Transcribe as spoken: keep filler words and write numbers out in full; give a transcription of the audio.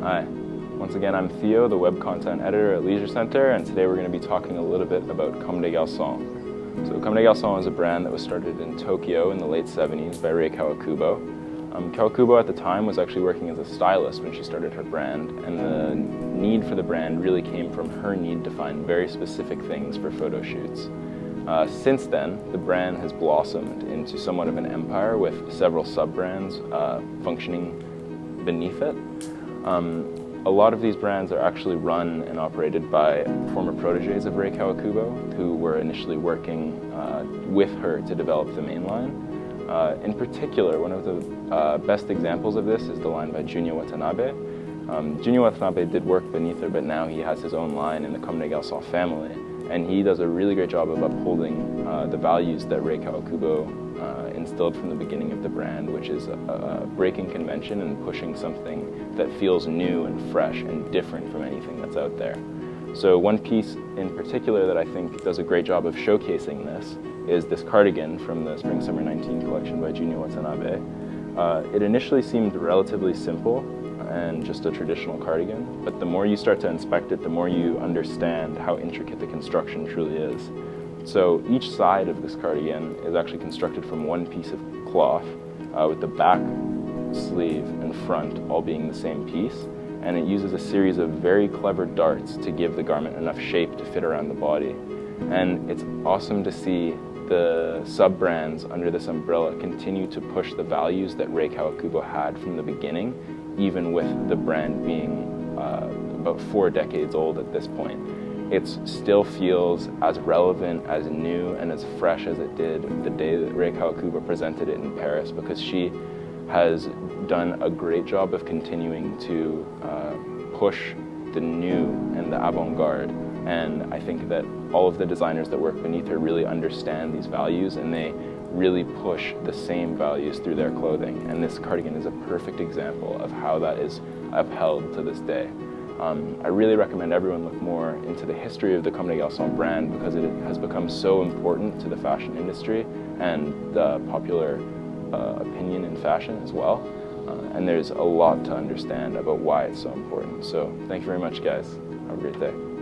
Hi, once again I'm Theo, the web content editor at Leisure Center, and today we're going to be talking a little bit about Comme des Garçons. So Comme des Garçons is a brand that was started in Tokyo in the late seventies by Rei Kawakubo. Um, Kawakubo at the time was actually working as a stylist when she started her brand, and the need for the brand really came from her need to find very specific things for photo shoots. Uh, since then, the brand has blossomed into somewhat of an empire with several sub-brands uh, functioning beneath it. Um, a lot of these brands are actually run and operated by former proteges of Rei Kawakubo, who were initially working uh, with her to develop the main line. Uh, in particular, one of the uh, best examples of this is the line by Junya Watanabe. Um, Junya Watanabe did work beneath her, but now he has his own line in the Comme des Garçons family. And he does a really great job of upholding uh, the values that Rei Kawakubo uh, instilled from the beginning of the brand, which is uh, breaking convention and pushing something that feels new and fresh and different from anything that's out there. So one piece in particular that I think does a great job of showcasing this is this cardigan from the Spring Summer nineteen collection by Junya Watanabe. Uh, it initially seemed relatively simple and just a traditional cardigan, but the more you start to inspect it, the more you understand how intricate the construction truly is. So each side of this cardigan is actually constructed from one piece of cloth, uh, with the back, sleeve, and front all being the same piece, and it uses a series of very clever darts to give the garment enough shape to fit around the body. And it's awesome to see the sub-brands under this umbrella continue to push the values that Rei Kawakubo had from the beginning, even with the brand being uh, about four decades old at this point. It still feels as relevant, as new, and as fresh as it did the day that Rei Kawakubo presented it in Paris, because she has done a great job of continuing to uh, push the new and the avant-garde. And I think that all of the designers that work beneath her really understand these values, and they really push the same values through their clothing. And this cardigan is a perfect example of how that is upheld to this day. Um, I really recommend everyone look more into the history of the Comme des Garçons brand, because it has become so important to the fashion industry and the popular uh, opinion in fashion as well. Uh, and there's a lot to understand about why it's so important. So thank you very much, guys. Have a great day.